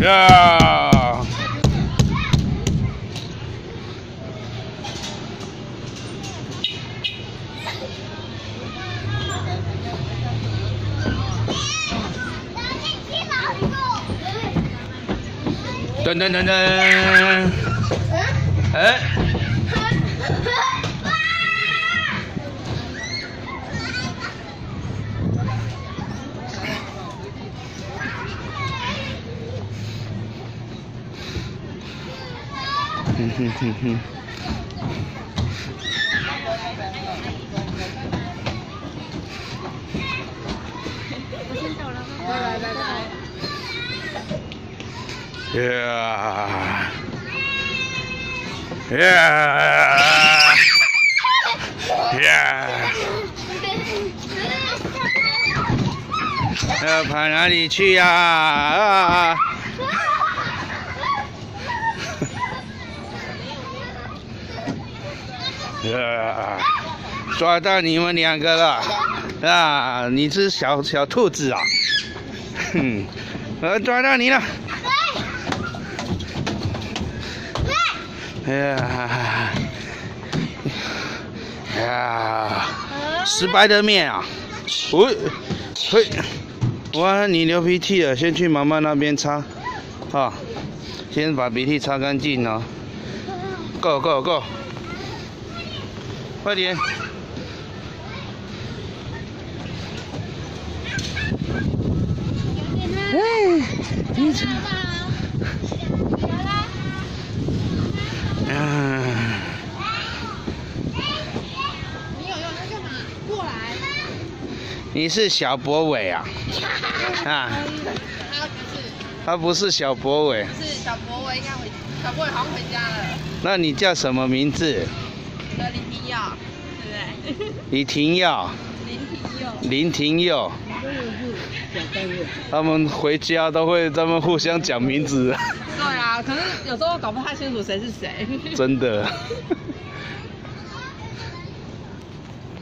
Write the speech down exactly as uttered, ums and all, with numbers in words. Yeah. Dun dun dun dun. Huh? Yeah. Yeah. Yeah. 要跑哪里去呀？啊！ 啊！抓到你们两个了！啊，你只小小兔子啊！哼，我抓到你了！哎呀！哎呀！失败的面啊！喂、哦，嘿，哇，你流鼻涕了，先去妈妈那边擦，啊，先把鼻涕擦干净哦。Go go go！ 快点！哎，你这……啊！你有用它干嘛？过来！你是小博伟啊？啊！他不是小博伟。是小博伟，应该回小博伟好像回家了。那你叫什么名字？ 林庭耀，对不对？李庭耀，林庭佑，林庭佑。他们回家都会他们互相讲名字。对啊，可是有时候搞不太清楚谁是谁。真的。